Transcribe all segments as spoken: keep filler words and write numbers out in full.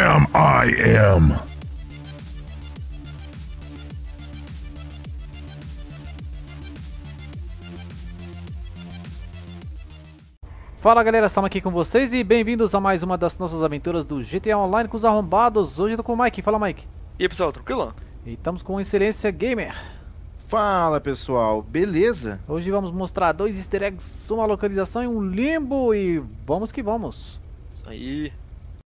Damn, I am. Fala galera, estamos aqui com vocês e bem-vindos a mais uma das nossas aventuras do G T A Online com os arrombados. Hoje eu tô com o Mike, fala Mike. E aí pessoal, tranquilão? E estamos com Excelência Gamer. Fala pessoal, beleza? Hoje vamos mostrar dois easter eggs, uma localização e um limbo e vamos que vamos. Isso aí.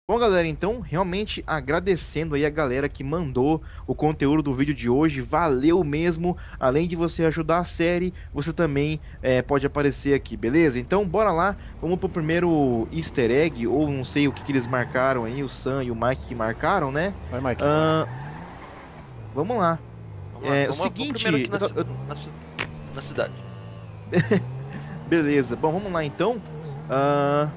Bom galera, então realmente agradecendo aí a galera que mandou o conteúdo do vídeo de hoje, valeu mesmo. Além de você ajudar a série, você também é, pode aparecer aqui, beleza? Então bora lá, vamos pro primeiro easter egg, ou não sei o que, que eles marcaram aí, o Sam e o Mike que marcaram, né? Vai Mike. Uh, vamos lá. Vamos é vamos o seguinte... Aqui na, eu tô, eu... Na, na cidade. Beleza, bom, vamos lá então. Uh...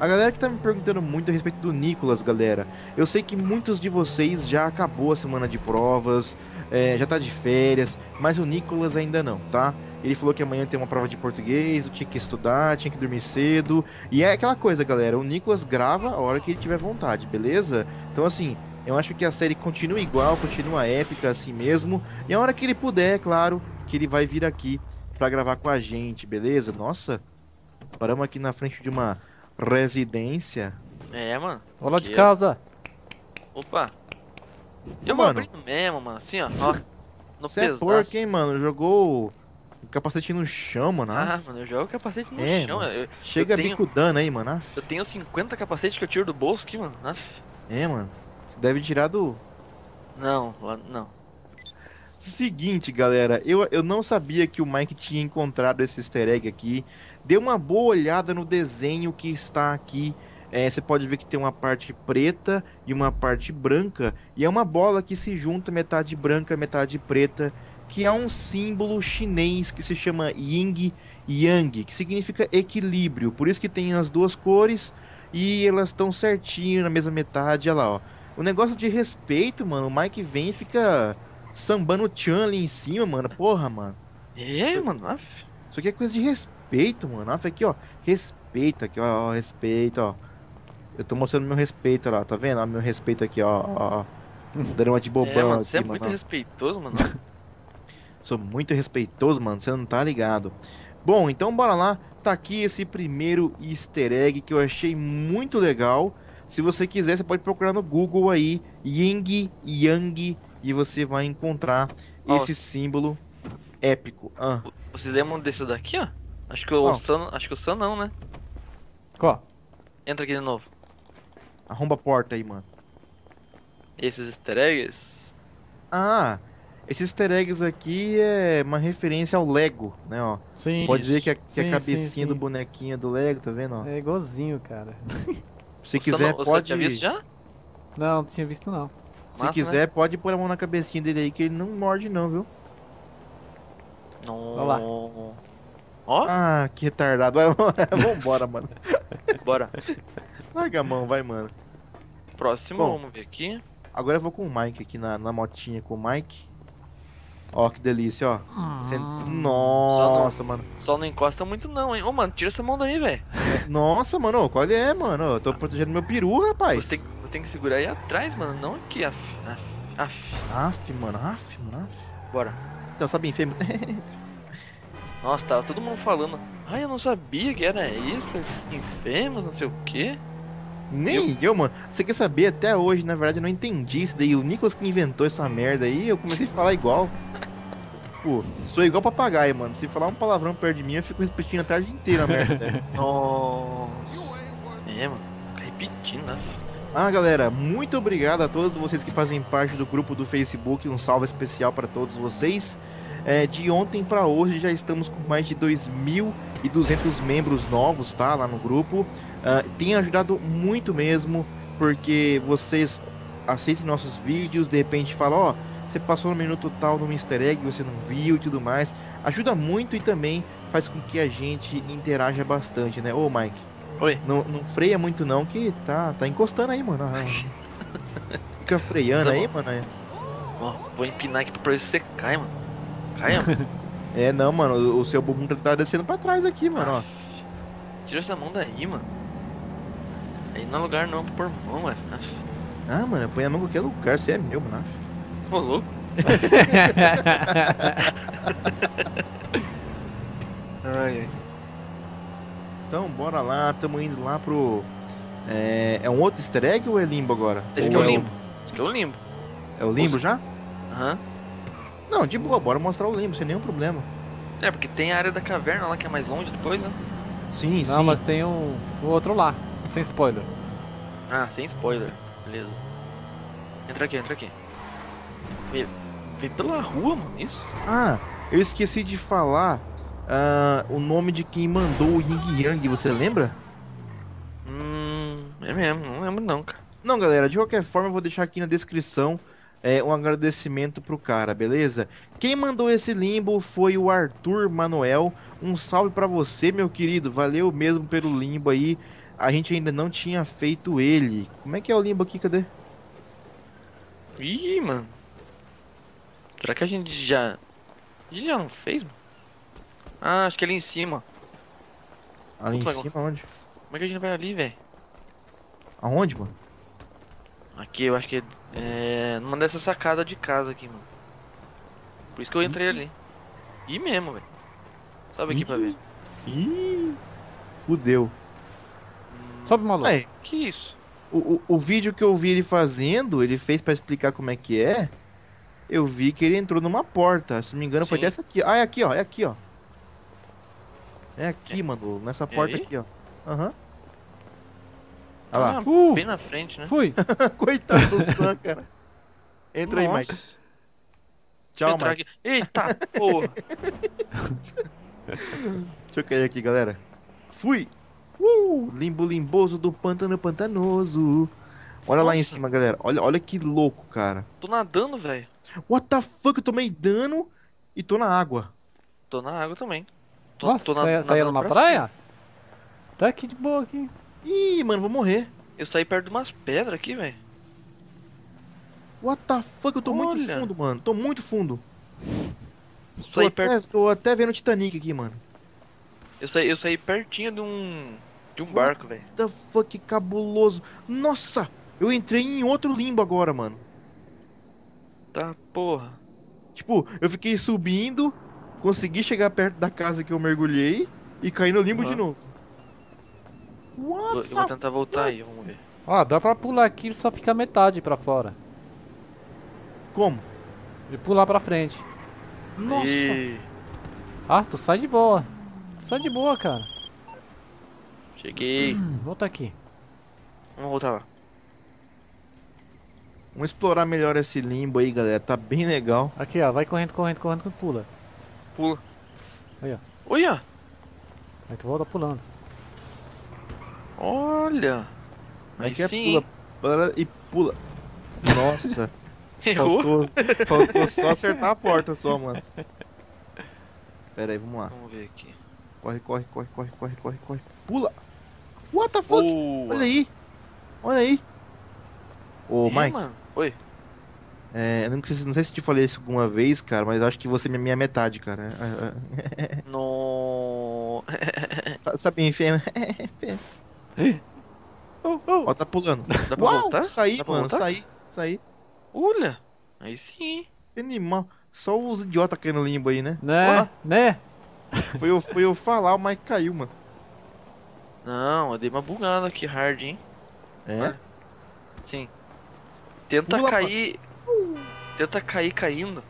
A galera que tá me perguntando muito a respeito do Nicolas, galera. Eu sei que muitos de vocês já acabou a semana de provas, é, já tá de férias, mas o Nicolas ainda não, tá? Ele falou que amanhã tem uma prova de português, eu tinha que estudar, tinha que dormir cedo. E é aquela coisa, galera, o Nicolas grava a hora que ele tiver vontade, beleza? Então assim, eu acho que a série continua igual, continua épica assim mesmo. E a hora que ele puder, é claro, que ele vai vir aqui pra gravar com a gente, beleza? Nossa, paramos aqui na frente de uma... residência? É, mano. Olá de casa. Opa. Eu mano. Abrindo mesmo, mano. Assim, ó. Você é porco, hein, mano? Jogou o capacete no chão, mano. Ah, mano, eu jogo o capacete no é, chão. Eu, Chega eu tenho... bicudando aí, mano. Eu tenho cinquenta capacetes que eu tiro do bolso aqui, mano. Aff. É, mano. Você deve tirar do... Não, não. Seguinte, galera, eu, eu não sabia que o Mike tinha encontrado esse easter egg aqui. Dê uma boa olhada no desenho que está aqui. É, você pode ver que tem uma parte preta e uma parte branca. E é uma bola que se junta metade branca, metade preta, que é um símbolo chinês que se chama Ying Yang, que significa equilíbrio. Por isso que tem as duas cores e elas estão certinho na mesma metade. Olha lá, ó. O negócio de respeito, mano, o Mike vem e fica... sambando o Chan ali em cima, mano. Porra, mano. É, isso, mano. Af. Isso aqui é coisa de respeito, mano. Af, aqui, ó. Respeito aqui, ó. Respeito, ó. Eu tô mostrando meu respeito lá, tá vendo? Ó, meu respeito aqui, ó. ó, ó. Dando uma de bobão é, mano, aqui, você é mano. Muito ó. Respeitoso, mano. Sou muito respeitoso, mano. Você não tá ligado. Bom, então bora lá. Tá aqui esse primeiro easter egg que eu achei muito legal. Se você quiser, você pode procurar no Google aí. Ying Yang. E você vai encontrar oh, esse símbolo épico. Ah. Vocês lembram desse daqui, ó? Acho que o oh. Sam, acho que o Sam não, né? Qual? Entra aqui de novo. Arromba a porta aí, mano. Esses easter eggs? Ah, esses easter eggs aqui é uma referência ao Lego, né, ó. Sim. Pode ver que a, que sim, a cabecinha sim, sim. do bonequinho do Lego, tá vendo, ó? É igualzinho, cara. Se quiser, não, pode... Você tinha visto já? Não, não tinha visto não. Se Massa, quiser, né? Pode pôr a mão na cabecinha dele aí, que ele não morde não, viu? Não. Olha lá. Ó. Ah, que retardado. Vai, vambora, mano. Bora. Larga a mão, vai, mano. Próximo, bom, vamos ver aqui. Agora eu vou com o Mike aqui na, na motinha com o Mike. Ó, que delícia, ó. Ah. Você... Nossa, só não, mano. Só não encosta muito não, hein. Ô, mano, tira essa mão daí, velho. Nossa, mano, qual é, mano? Eu tô ah. protegendo meu peru, rapaz. Você tem... tem que segurar aí atrás, mano, não aqui, af, af, af. Af, mano, af, mano, af. Bora. Então, sabe infêmea. Nossa, tava todo mundo falando, ai, eu não sabia que era isso, infêmeas, não sei o que. Nem eu... eu, mano. Você quer saber, até hoje, na verdade, eu não entendi isso daí, o Nicolas que inventou essa merda aí, eu comecei a falar igual. Pô, sou igual papagaio, mano, se falar um palavrão perto de mim, eu fico repetindo a tarde inteira a merda dela. Nossa. É, mano, fica repetindo, né? Ah, galera, muito obrigado a todos vocês que fazem parte do grupo do Facebook, um salve especial para todos vocês. É, de ontem para hoje já estamos com mais de dois mil e duzentos membros novos, tá? Lá no grupo. Uh, tem ajudado muito mesmo, porque vocês aceitam nossos vídeos, de repente falam, ó, oh, você passou no minuto tal no easter egg, você não viu e tudo mais. Ajuda muito e também faz com que a gente interaja bastante, né? Ô, Mike. Oi. Não, não freia muito não, que tá, tá encostando aí, mano. Fica freando aí, mano. Ó, vou empinar aqui pra ver se você cai, mano. Cai, mano. É, não, mano. O, o seu bumbum tá descendo pra trás aqui, mano. Aff. Ó. Tira essa mão daí, mano. Aí não é lugar não pra pôr mão, mano. Aff. Ah, mano, eu ponho a mão em qualquer lugar, você é meu, mano. Ô, louco. Ai, ai. Então, bora lá, estamos indo lá pro... É, é um outro easter egg ou é limbo agora? Acho que é o limbo. Acho que é o limbo. É o limbo já? Aham. Uhum. Não, de boa, bora mostrar o limbo, sem nenhum problema. É, porque tem a área da caverna lá que é mais longe depois, né? Sim, não, sim. Não, mas tem um, o outro lá, sem spoiler. Ah, sem spoiler. Beleza. Entra aqui, entra aqui. Vem pela rua, mano, isso? Ah, eu esqueci de falar uh, o nome de quem mandou o Ying Yang, você lembra? Hum, é mesmo, não lembro não, cara. Não, galera, de qualquer forma eu vou deixar aqui na descrição é, um agradecimento pro cara, beleza? Quem mandou esse limbo foi o Arthur Manuel. Um salve pra você, meu querido. Valeu mesmo pelo limbo aí. A gente ainda não tinha feito ele. Como é que é o limbo aqui? Cadê? Ih, mano. Será que a gente já... A gente já não fez, mano? Ah, acho que é ali em cima. Ali Opa, em cima como... onde? Como é que a gente vai ali, velho? Aonde, mano? Aqui, eu acho que é... é... numa dessa sacada de casa aqui, mano. Por isso que eu entrei Ih. ali. Ih mesmo, velho. Sobe aqui Ih. pra ver. Ih, fudeu. Sobe, maluco. É, que isso? O, o, o vídeo que eu vi ele fazendo, ele fez pra explicar como é que é. Eu vi que ele entrou numa porta. Se não me engano, Sim. foi até essa aqui. Ah, é aqui, ó. É aqui, ó. É aqui, é. mano. Nessa é porta aí? aqui, ó. Aham. Uhum. Ah, lá. Uh, bem na frente, né? Fui. Coitado do Sam, cara. Entra Nossa. aí, Mike. Tchau, Mike. Aqui. Eita, porra. Deixa eu cair aqui, galera. Fui. Uh, limbo limboso do pântano pantanoso. Olha Nossa. lá em cima, galera. Olha, olha que louco, cara. Tô nadando, velho. What the fuck? Eu tomei dano e tô na água. Tô na água também. Tô, Nossa, tô na, saiu numa praia? Cima. Tá aqui de boa, aqui. Ih, mano, vou morrer. Eu saí perto de umas pedras aqui, velho. What the fuck? Eu tô olha. muito fundo, mano. Tô muito fundo. Saí tô, perto... até, tô até vendo o Titanic aqui, mano. Eu saí, eu saí pertinho de um... De um barco, velho. What the fuck, que cabuloso. Nossa, eu entrei em outro limbo agora, mano. Tá, porra. Tipo, eu fiquei subindo, consegui chegar perto da casa que eu mergulhei e caí no limbo uhum. de novo. What eu vou tentar voltar fuck? aí, vamos ver. Ó, ah, dá pra pular aqui e só fica metade pra fora. Como? E pular pra frente. Nossa. E... Ah, tu sai de boa. Tu sai de boa, cara. Cheguei. Hum, volta aqui. Vamos voltar lá. Vamos explorar melhor esse limbo aí, galera. Tá bem legal. Aqui, ó. Vai correndo, correndo, correndo, correndo, pula. Pula. Aí, ó. Olha. Aí tu volta pulando. Olha. Aí que é pula, pula e pula. Nossa. Errou? Faltou, faltou só acertar a porta só, mano. Pera aí, vamos lá. Vamos ver aqui. Corre, corre, corre, corre, corre, corre, corre. Pula! What the fuck? Oh. Olha aí! Olha aí! Ô, Mike. Mano? Oi. É, eu não, não sei se te falei isso alguma vez, cara, mas acho que você é minha metade, cara. No. Sabe, enfim. oh, oh. Ó, tá pulando. Dá pra Uau, voltar? Saí, Dá pra mano, voltar? saí, saí. Olha! Aí sim. Animal. Só os idiotas querendo limbo aí, né? Né? Olá. Né? Foi eu, foi eu falar, o Mike caiu, mano. Não, eu dei uma bugada aqui, hard, hein? É? Ah, sim. Tenta Pula, cair... Uh. Tenta cair caindo.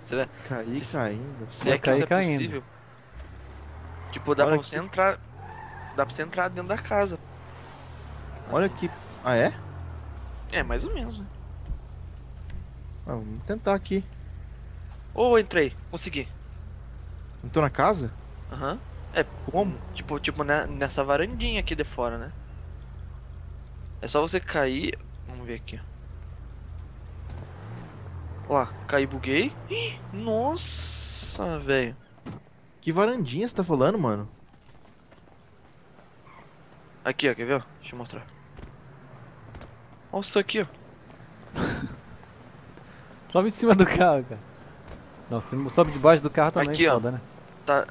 Será? Cair se, caindo? Se é que cair, isso é caindo. possível. Tipo, dá Olha pra você que... entrar... Dá pra você entrar dentro da casa. Olha assim. que... Ah, é? É, mais ou menos, né? Ah, vamos tentar aqui. Ou oh, entrei, consegui. Entrou na casa? Aham. Uhum. É, como? Tipo, tipo na, nessa varandinha aqui de fora, né? É só você cair... Vamos ver aqui, ó. Lá, caí, buguei. Ih, nossa, velho. Que varandinha você tá falando, mano? Aqui, ó, quer ver? Deixa eu mostrar. Olha isso aqui, ó. Sobe em cima do carro, cara. Não, sobe debaixo do carro também, aqui, é foda, ó, né? Tá...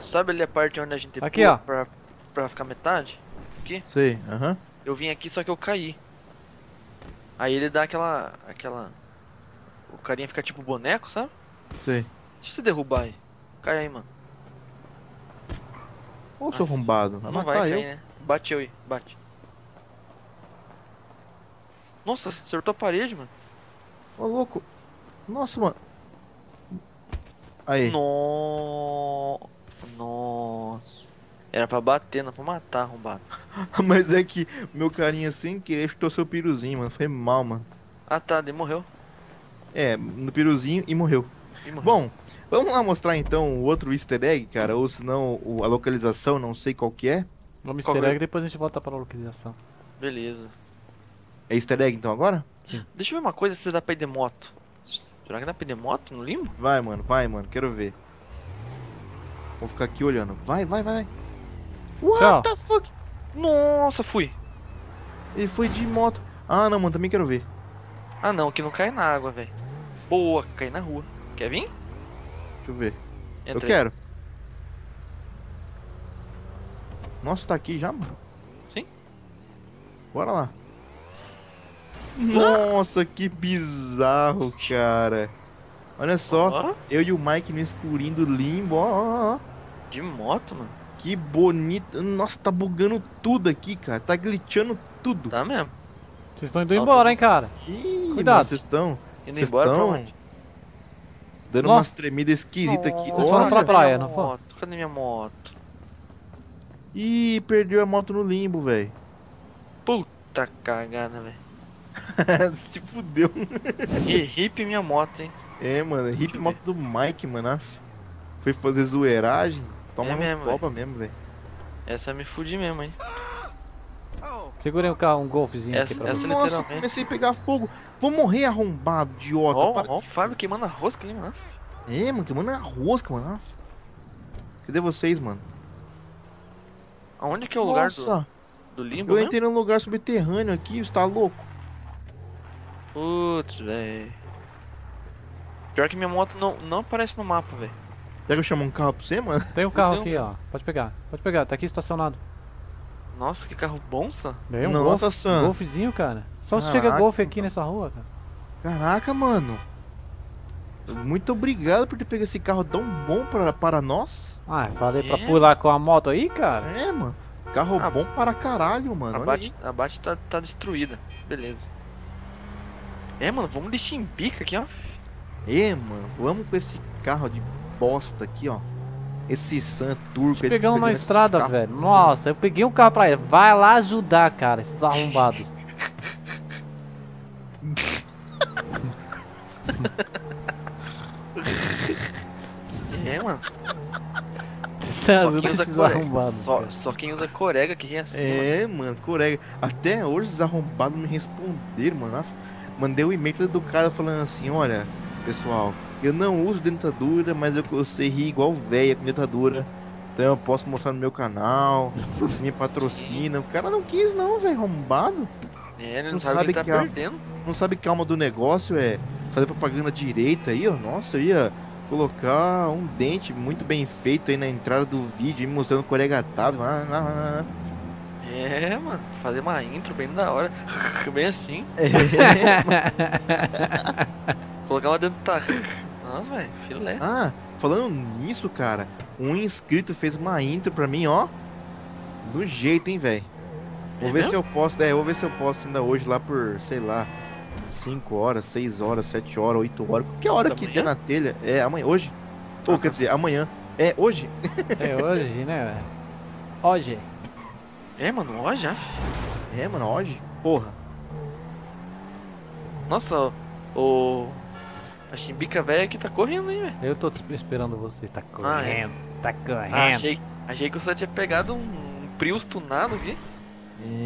Sabe ali a parte onde a gente aqui, pula ó. Pra, pra ficar metade? Aqui? Sei, aham. Uh-huh. Eu vim aqui, só que eu caí. Aí ele dá aquela... aquela... O carinha fica tipo boneco, sabe? Sei. Deixa eu derrubar aí. Cai aí, mano. Ô, seu arrombado. Vai não matar vai cair, eu. Né? Bate eu aí, bate. Nossa, acertou a parede, mano. Ô, louco. Nossa, mano. Aí. No... Nossa. Era pra bater, não pra matar, arrombado. Mas é que meu carinha sem querer chutou seu piruzinho, mano. Foi mal, mano. Ah, tá. Ele morreu. É, no piruzinho e morreu. e morreu. Bom, vamos lá mostrar então o outro easter egg, cara. Ou se não, a localização, não sei qual que é. Vamos easter egg, depois a gente volta pra localização. Beleza. É easter egg então agora? Sim. Deixa eu ver uma coisa, se dá pra ir de moto. Será que dá pra ir de moto no limbo? Vai, mano, vai, mano, quero ver. Vou ficar aqui olhando. Vai, vai, vai. What Tchau. the fuck? Nossa, fui. Ele foi de moto. Ah, não, mano, também quero ver. Ah, não, que não cai na água, velho. Boa, cai na rua. Quer vir? Deixa eu ver. Entra eu aí. Quero. Nossa, tá aqui já, mano? Sim. Bora lá. Nossa, que bizarro, cara. Olha só, Bora. eu e o Mike no escurinho do limbo, ó, ó, ó. De moto, mano. Que bonito. Nossa, tá bugando tudo aqui, cara. Tá glitchando tudo. Tá mesmo. Vocês estão indo Alto. embora, hein, cara. Ih, cuidado. Vocês estão... Indo embora pra onde? Dando Nossa. umas tremidas esquisitas aqui. Vocês foram pra praia, não foi? Cadê minha moto? Ih, perdeu a moto no limbo, velho. Puta cagada, velho. Se fudeu. E hip minha moto, hein? É, mano, hip moto do Mike, mano. Foi fazer zoeiragem. Toma é mesmo, copa mesmo, velho. Essa me fudi mesmo, hein? Segurei um carro, um golfezinho essa, aqui pra essa Nossa, comecei a pegar fogo. Vou morrer, arrombado, idiota. Ó, oh, o oh, Fábio queimando a rosca ali, mano. É, mano, queimando a rosca, mano. Cadê vocês, mano? Aonde que é o Nossa. lugar do, do limbo, Eu entrei mesmo? num lugar subterrâneo aqui, você tá louco? Putz, velho. Pior que minha moto não, não aparece no mapa, velho. Será que eu chamo um carro pra você, mano? Tem um carro aqui, ó. Pode pegar, pode pegar. Tá aqui estacionado. Nossa, que carro bom, Sam. É um Nossa, golf, Sam. Um golfzinho, cara. Só Caraca, se chega golfe aqui mano. nessa rua, cara. Caraca, mano. Muito obrigado por ter pego esse carro tão bom pra, para nós. Ah, falei é. pra pular com a moto aí, cara. É, mano. Carro ah, bom para caralho, mano. A bate, a bate tá, tá destruída. Beleza. É, mano, vamos de chimbica aqui, ó. É, mano, vamos com esse carro de bosta aqui, ó. Esse Sam turco... Eles pegamos na estrada, carros, velho. Nossa, eu peguei um carro pra ele. Vai lá ajudar, cara, esses arrombados. É, mano. Você ajuda esses arrombados. Só, só quem usa Corega que ri assim. É, mano, mano Corega. Até hoje os arrombados me responderam, mano. Mandei um e-mail do cara falando assim, olha, pessoal... Eu não uso dentadura, mas eu, eu sei rir igual véia com dentadura. Então eu posso mostrar no meu canal, você me patrocina. O cara não quis não, velho, arrombado. É, ele não, não sabe, sabe que, que tá a, perdendo. Não sabe que a alma do negócio é fazer propaganda direita aí, ó. Nossa, eu ia colocar um dente muito bem feito aí na entrada do vídeo, mostrando o Corega Tab. É, mano, fazer uma intro bem da hora, bem assim. É, mano. Colocar uma dentada. Nossa, velho, filé. Ah, falando nisso, cara, um inscrito fez uma intro pra mim, ó. Do jeito, hein, velho. Vou é ver mesmo? se eu posso, é, vou ver se eu posso ainda hoje lá por, sei lá, cinco horas, seis horas, sete horas, oito horas. Qualquer hora que der na telha. É, amanhã, hoje. Ou, ah, quer dizer, amanhã. É, hoje. É hoje, né, velho? Hoje. É, mano, hoje, ah. É, mano, hoje. Porra. Nossa, o... A chimbica velha aqui tá correndo, hein, velho? Eu tô esperando você. Tá correndo, ah, é. tá correndo. Ah, achei, achei que você tinha pegado um, um Prius tunado aqui.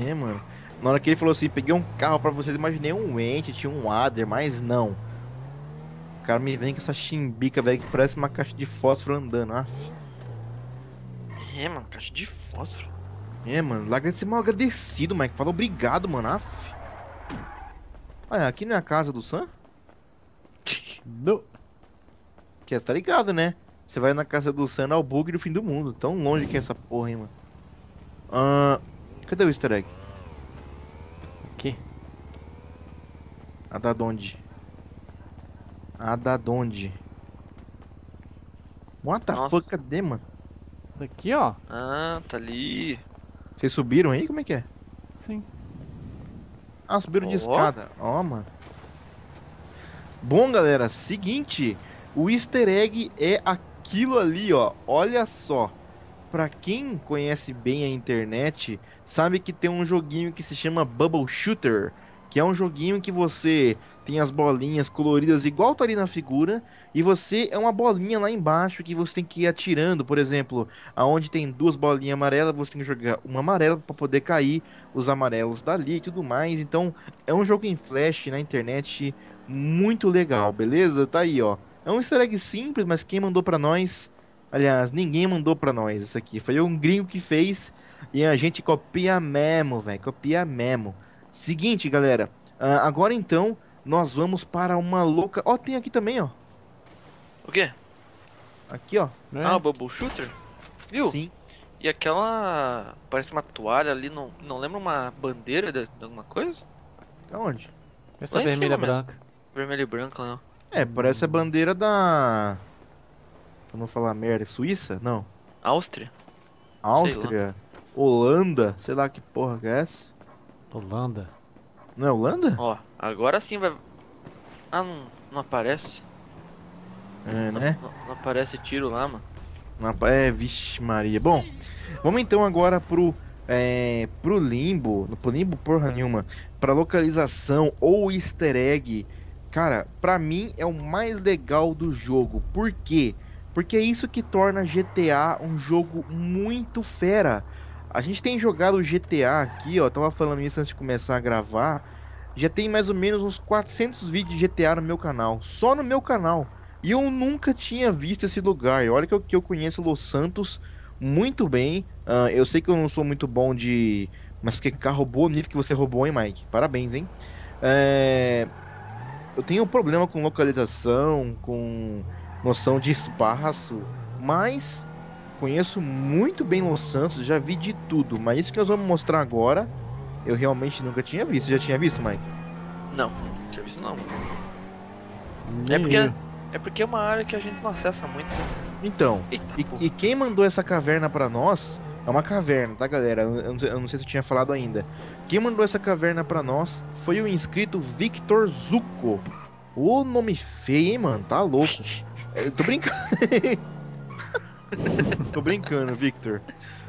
É, mano. Na hora que ele falou assim, peguei um carro pra vocês, imaginei um ente, tinha um Adder, mas não. O cara me vem com essa chimbica velha que parece uma caixa de fósforo andando, ah. É, mano, caixa de fósforo. É, mano, lá deve ser mal agradecido, Mike. Fala obrigado, mano, ah. Olha, aqui não é a casa do Sam? No. Que você tá ligado, né? Você vai na casa do Sam, é o bug do fim do mundo. Tão longe que é essa porra, hein, mano. Ah, cadê o easter egg? Aqui. A da Donde? A da Donde? What the fuck, cadê, mano? Aqui, ó. Ah, tá ali. Vocês subiram aí? Como é que é? Sim. Ah, subiram oh. de escada. Ó, oh, mano. Bom, galera, seguinte. O easter egg é aquilo ali, ó. Olha só. Pra quem conhece bem a internet, sabe que tem um joguinho que se chama Bubble Shooter, que é um joguinho que você tem as bolinhas coloridas igual tá ali na figura, e você é uma bolinha lá embaixo que você tem que ir atirando. Por exemplo, aonde tem duas bolinhas amarelas, você tem que jogar uma amarela para poder cair os amarelos dali e tudo mais. Então, é um jogo em flash na internet muito legal, beleza? Tá aí, ó. É um easter egg simples, mas quem mandou pra nós... Aliás, ninguém mandou pra nós isso aqui. Foi um gringo que fez e a gente copia mesmo, velho. Copia mesmo. Seguinte, galera. Uh, agora, então, nós vamos para uma louca... Ó, oh, tem aqui também, ó. O quê? Aqui, ó. É. Ah, o Bubble Shooter? Viu? Sim. E aquela... Parece uma toalha ali. Não, não lembra uma bandeira de alguma coisa? Aonde? Essa lá vermelha e branca. Vermelha e branca, não. É, parece a bandeira da... Pra não falar merda, Suíça? Não. Áustria? Áustria? Sei, Holanda? Sei lá que porra que é essa. Holanda? Não é Holanda? Ó, agora sim vai... Ah, não, não aparece. É, não, né? Não, não aparece tiro lá, mano. Não, é, vixe Maria. Bom, vamos então agora pro... É, pro limbo. Pro limbo porra nenhuma. Pra localização ou easter egg. Cara, pra mim é o mais legal do jogo. Por quê? Porque é isso que torna G T A um jogo muito fera. A gente tem jogado G T A aqui, ó. Tava falando isso antes de começar a gravar. Já tem mais ou menos uns quatrocentos vídeos de G T A no meu canal. Só no meu canal. E eu nunca tinha visto esse lugar. E olha que eu, que eu conheço Los Santos muito bem. Uh, eu sei que eu não sou muito bom de... Mas que carro bonito que você roubou, hein, Mike? Parabéns, hein? É... Eu tenho um problema com localização, com... noção de espaço, mas conheço muito bem Los Santos, já vi de tudo, mas isso que nós vamos mostrar agora, eu realmente nunca tinha visto. Você já tinha visto, Mike? Não, não tinha visto não. É porque, é porque é uma área que a gente não acessa muito. Então, Eita, e, e quem mandou essa caverna pra nós, é uma caverna, tá galera? Eu não, eu não sei se eu tinha falado ainda. Quem mandou essa caverna pra nós foi o inscrito Victor Zuko. Ô, nome feio, hein, mano? Tá louco. Eu tô brincando. Tô brincando, Victor.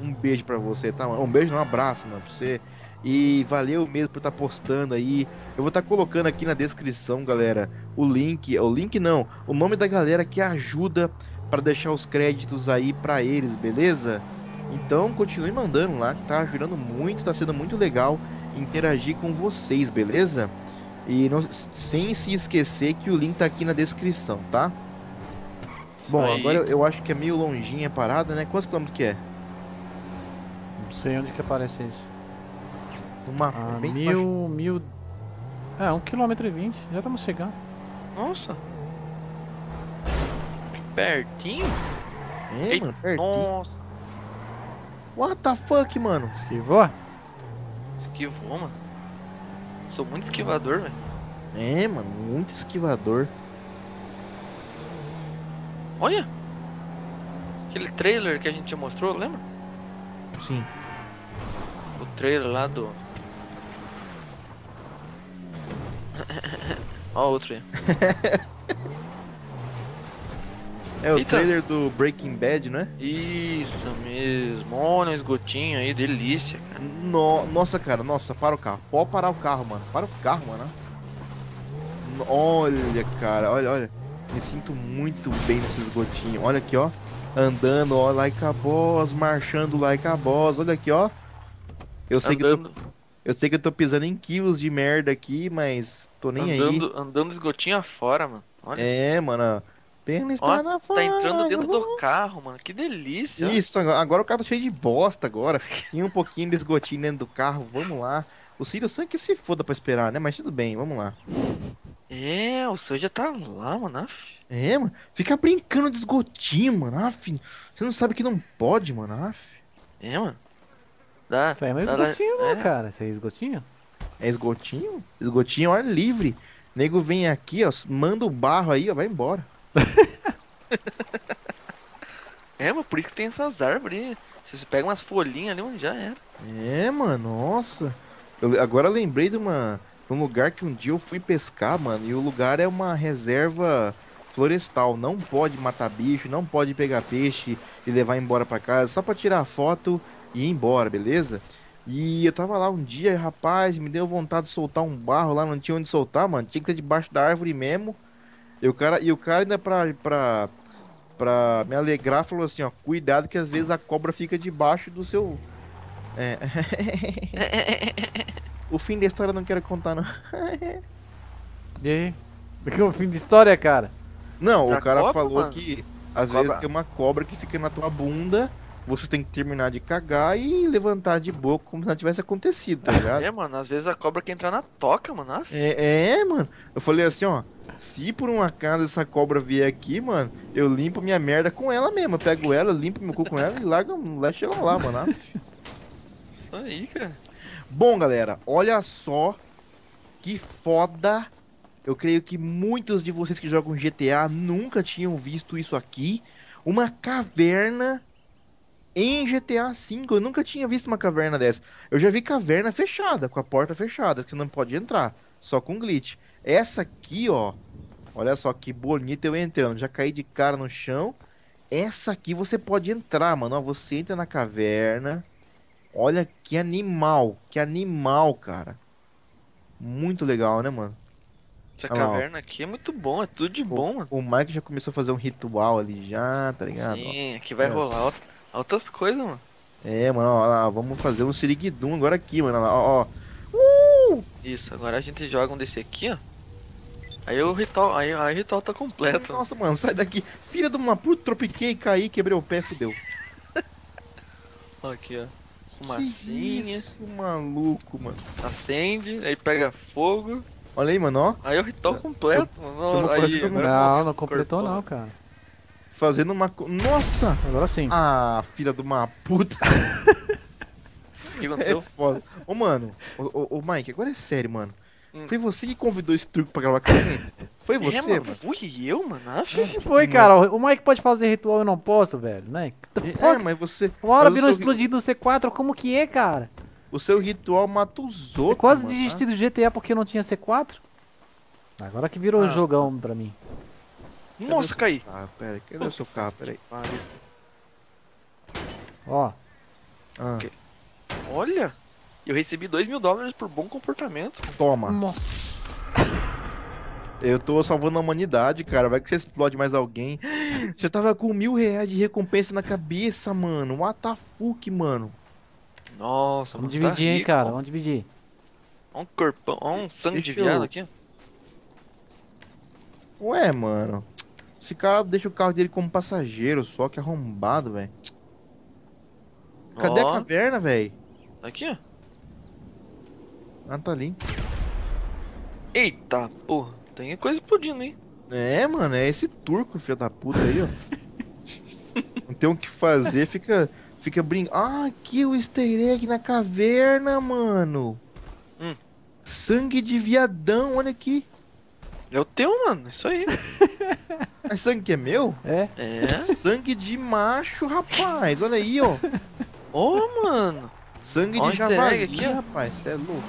Um beijo pra você, tá? Um beijo, um abraço, mano, pra você. E valeu mesmo por estar postando aí. Eu vou estar colocando aqui na descrição, galera, o link. O link não, o nome da galera que ajuda pra deixar os créditos aí pra eles, beleza? Então continue mandando lá, que tá ajudando muito, tá sendo muito legal interagir com vocês, beleza? E não, sem se esquecer que o link tá aqui na descrição, tá? Bom, aí. Agora eu, eu acho que é meio longinha a parada, né? Quantos quilômetros que é? Não sei onde que aparece isso. No mapa, ah, bem mil, baixo. Mil... É, um quilômetro e vinte. Já estamos chegando. Nossa. Pertinho? É, Eita, mano, pertinho. Nossa. What the fuck, mano? Esquivou? Esquivou, mano. Sou muito esquivador, velho. É, mano, muito esquivador. Olha! Aquele trailer que a gente já mostrou, lembra? Sim. O trailer lá do... Ó outro aí. É o Eita. Trailer do Breaking Bad, não é? Isso mesmo. Olha um esgotinho aí, delícia, cara. No... Nossa, cara, nossa, para o carro. Pode parar o carro, mano. Para o carro, mano. Olha, cara, olha, olha. Me sinto muito bem nesses esgotinhos. Olha aqui, ó. Andando, ó. Like a boss. Marchando, like a boss. Olha aqui, ó. Eu sei, que eu, tô, eu sei que eu tô pisando em quilos de merda aqui, mas tô nem andando, aí. Andando esgotinho afora, mano. Olha. É, mano. Pena está na fora. Tá entrando dentro do carro, mano. Que delícia. Isso, agora o carro tá cheio de bosta agora. Tem um pouquinho de esgotinho dentro do carro. Vamos lá. O Ciro San que se foda pra esperar, né? Mas tudo bem, vamos lá. É, o seu já tá lá, mano, af. É, mano, fica brincando de esgotinho, mano, af. Você não sabe que não pode, mano, af. É, mano. Dá, isso aí não é esgotinho, lá, né, cara? Isso aí é esgotinho? É esgotinho? Esgotinho, ar livre. Nego vem aqui, ó, manda o barro aí, ó, vai embora. É, mas por isso que tem essas árvores aí. Se você pega umas folhinhas ali, já era. É, mano, nossa. Eu agora lembrei de uma, um lugar que um dia eu fui pescar, mano, e o lugar é uma reserva florestal. Não pode matar bicho, não pode pegar peixe e levar embora pra casa, só pra tirar foto e ir embora, beleza? E eu tava lá um dia, e, rapaz, me deu vontade de soltar um barro lá, não tinha onde soltar, mano. Tinha que ser debaixo da árvore mesmo. E o cara, e o cara ainda pra, pra, pra me alegrar falou assim, ó, cuidado que às vezes a cobra fica debaixo do seu... É. O fim da história eu não quero contar, não. E aí? Porque o fim da história, cara? Não, pra o cara cobra, falou, mano, que às cobra. vezes tem uma cobra que fica na tua bunda... Você tem que terminar de cagar e levantar de boa como se não tivesse acontecido, tá ligado? É, mano, às vezes a cobra quer entrar na toca, mano. Ah, é, é, mano. Eu falei assim, ó, se por um acaso essa cobra vier aqui, mano, eu limpo minha merda com ela mesmo. Eu pego ela, eu limpo meu cu com ela e largo, deixo ela lá, mano. Ah, isso aí, cara. Bom, galera, olha só que foda. Eu creio que muitos de vocês que jogam G T A nunca tinham visto isso aqui. Uma caverna... Em G T A cinco, eu nunca tinha visto uma caverna dessa. Eu já vi caverna fechada, com a porta fechada, que não pode entrar, só com glitch. Essa aqui, ó, olha só que bonita eu entrando, já caí de cara no chão. Essa aqui você pode entrar, mano, ó, você entra na caverna. Olha que animal, que animal, cara. Muito legal, né, mano? Essa ah, caverna ó. aqui é muito bom, é tudo de o, bom, mano. O Mike já começou a fazer um ritual ali já, tá ligado? Sim, ó, aqui vai rolar, ó. Altas coisas, mano. É, mano, ó lá, vamos fazer um siriguidum agora aqui, mano, ó, ó. Uh! Isso, agora a gente joga um desse aqui, ó. Aí Sim. o ritual, aí, aí o ritual tá completo. Nossa, mano, sai daqui. Filha de uma puta, tropiquei, caí, quebrei o pé, fudeu. Aqui, ó. Fumacinha. Isso, maluco, mano. Acende, aí pega fogo. Olha aí, mano, ó. Aí o ritual completo, eu, mano. Aí, aí, não, não, não completou corpo, não, cara. Fazendo uma... Nossa! Agora sim. Ah, filha de uma puta. O que aconteceu? É foda. Ô, mano, ô, ô, Mike, agora é sério, mano. Hum. Foi você que convidou esse truque pra gravar com ele? Foi você, é, mano? Fui eu, mano? O que, que foi, mano, cara? O Mike pode fazer ritual e eu não posso, velho, né? É, mas você... Uma hora virou explodido no C quatro, como que é, cara? O seu ritual mata os outros, eu quase mano, desisti tá? do G T A porque não tinha C quatro. Agora que virou ah. jogão pra mim. Nossa, caí. Ah, pera aí. Cadê o seu carro? Pera aí. Ó. Ah. Okay. Olha. Eu recebi dois mil dólares por bom comportamento. Toma. Nossa. Eu tô salvando a humanidade, cara. Vai que você explode mais alguém. Você tava com mil reais de recompensa na cabeça, mano. What the fuck, mano. Nossa, vamos dividir, tá rico, hein, cara. Ó. Vamos dividir. Olha um corpão. Olha um sangue de viado aqui. Ué, mano. Esse cara deixa o carro dele como passageiro, só que arrombado, velho. Cadê oh. a caverna, velho? Aqui, ó. Ah, tá ali. Eita, porra. Tem coisa explodindo, hein? É, mano. É esse turco, filho da puta aí, ó. Não tem o que fazer, fica, fica brincando. Ah, aqui o easter egg na caverna, mano. Hum. Sangue de viadão, olha aqui. É o teu, mano, isso aí. Mas sangue que é meu? É. É. Sangue de macho, rapaz. Olha aí, ó. Ô, oh, mano. Sangue Olha de javali aqui, rapaz. Cê é louco.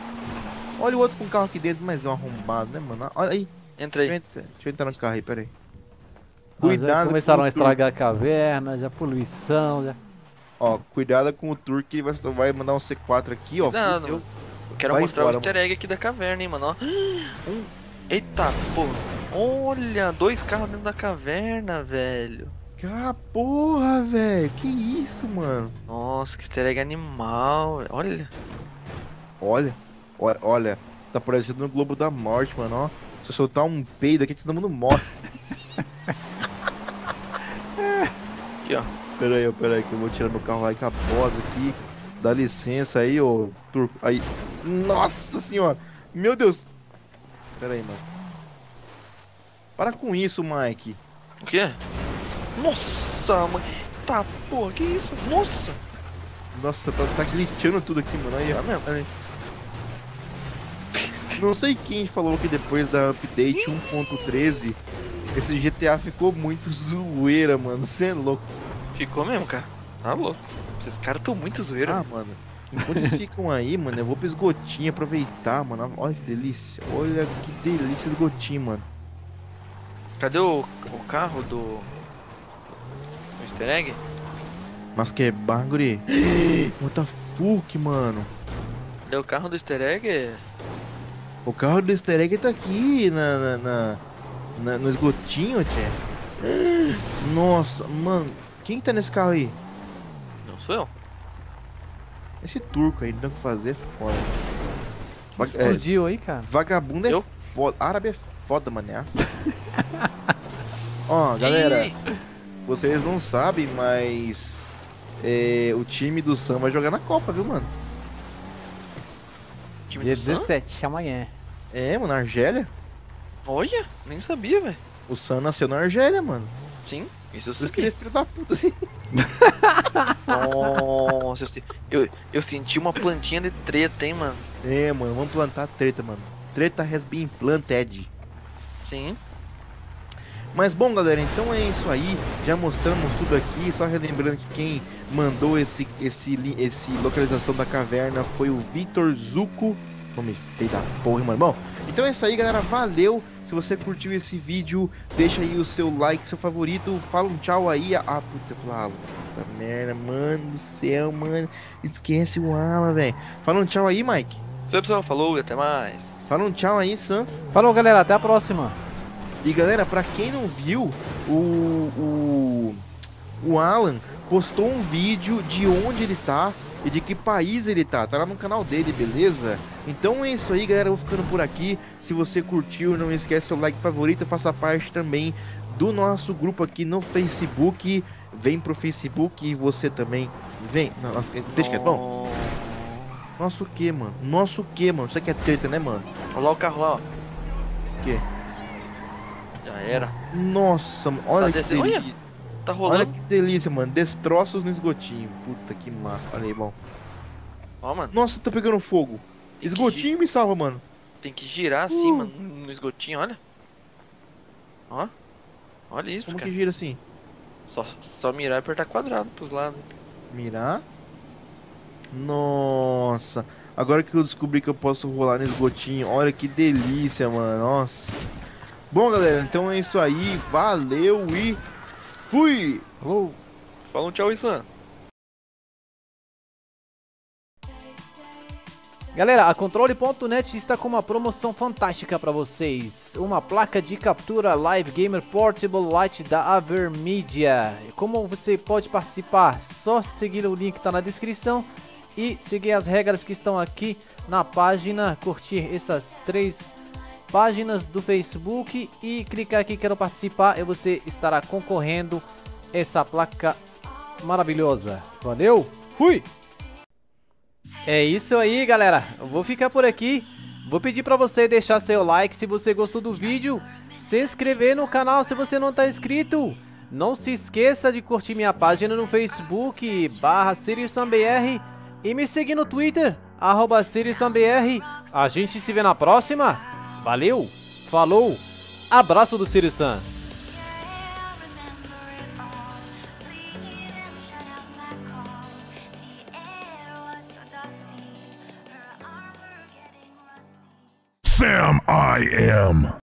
Olha o outro com o carro aqui dentro, mas é um arrombado, né, mano? Olha aí. Entra aí. Deixa eu, deixa eu entrar no carro aí, pera aí. Cuidado. Começaram a estragar a caverna, já poluição, já. Ó, cuidado com o tour que ele vai, vai mandar um C quatro aqui, ó. Não, eu quero vai mostrar embora, o easter egg aqui da caverna, hein, mano. Ó. Um... Eita, porra. Olha, dois carros dentro da caverna, velho. Que porra, velho. Que isso, mano. Nossa, que easter egg animal, velho. Olha. Olha. Olha, olha. Tá parecendo no Globo da Morte, mano, ó. Se eu soltar um peido aqui, todo mundo morre. Aqui, ó. Pera aí, pera aí, que eu vou tirar meu carro lá e caposa aqui. Dá licença aí, ô turco. Aí. Nossa senhora. Meu Deus. Pera aí, mano. Para com isso, Mike. O quê? Nossa, mano. Tá, porra, que isso? Nossa. Nossa, tá, tá glitchando tudo aqui, mano. Aí, tá mesmo. Aí. não sei quem falou que depois da update um ponto treze, esse G T A ficou muito zoeira, mano. Você é louco. Ficou mesmo, cara. Tá louco. Esses caras tão muito zoeiros. Ah, mano. Enquanto eles ficam aí, mano, eu vou pro esgotinho aproveitar, mano. Olha que delícia. Olha que delícia esgotinho, mano. Cadê o, o carro do... o easter egg? Nossa, que barra, guri. What the fuck, mano. Cadê o carro do easter egg? O carro do easter egg tá aqui na... na, na, na no esgotinho, tchê. Nossa, mano. Quem tá nesse carro aí? Não sou eu. Esse turco aí, não tem o que fazer, é foda. Vaga... explodiu aí, cara. Vagabundo é eu? Foda. Árabe é foda, mané. Ó, galera. Ei. Vocês não sabem, mas... é, o time do Sam vai jogar na Copa, viu, mano? Dia dezessete, amanhã. É, mano, na Argélia. Olha, nem sabia, velho. O Sam nasceu na Argélia, mano. Sim. Isso eu sei. Filho da puta, assim. Nossa, eu, eu senti uma plantinha de treta, hein, mano. É, mano, vamos plantar treta, mano. Treta has been planted. Sim. Mas bom, galera, então é isso aí. Já mostramos tudo aqui. Só relembrando que quem mandou esse, esse, esse localização da caverna foi o Victor Zuko. Nome feio da porra, mano. Bom, então é isso aí, galera. Valeu. Se você curtiu esse vídeo, deixa aí o seu like, seu favorito, fala um tchau aí. Ah, puta, fala, puta merda, mano do céu, mano. Esquece o ala, velho. Fala um tchau aí, Mike. Isso aí, pessoal. Falou, até mais. Fala um tchau aí, Sam. Falou, galera. Até a próxima. E, galera, pra quem não viu, o, o, o Alan postou um vídeo de onde ele tá e de que país ele tá, tá lá no canal dele, beleza? Então é isso aí, galera, eu vou ficando por aqui. Se você curtiu, não esquece seu like favorito, faça parte também do nosso grupo aqui no Facebook. Vem pro Facebook e você também vem. Não, nossa, deixa que é bom. Nosso que, mano? Nosso que, mano? Isso aqui é treta, né, mano? Olha lá o carro lá, ó. O que? Já era. Nossa, olha tá que delícia. Tá rolando. Olha que delícia, mano. Destroços no esgotinho. Puta que massa. Olha aí, bom. Ó, mano. Nossa, tá pegando fogo. Tem esgotinho me salva, mano. Tem que girar assim, uh. mano, no esgotinho, olha. Ó. Olha isso, como cara. Como que gira assim? Só, só mirar e apertar quadrado pros lados. Mirar? Nossa. Agora que eu descobri que eu posso rolar no esgotinho. Olha que delícia, mano. Nossa. Bom, galera, então é isso aí. Valeu e... fui! Falou! Falou, tchau, Isan! Galera, a Controle ponto net está com uma promoção fantástica para vocês. Uma placa de captura Live Gamer Portable Light da Avermedia. Como você pode participar? Só seguir o link que está na descrição e seguir as regras que estão aqui na página. Curtir essas três... páginas do Facebook e clicar aqui quero participar e você estará concorrendo essa placa maravilhosa. Valeu, fui! É isso aí, galera, eu vou ficar por aqui, vou pedir para você deixar seu like se você gostou do vídeo, se inscrever no canal se você não está inscrito, não se esqueça de curtir minha página no Facebook barra SiriusSamBR e me seguir no Twitter arroba SiriusSamBR. A gente se vê na próxima. Valeu, falou, abraço do Sirius Sam. Sam I am.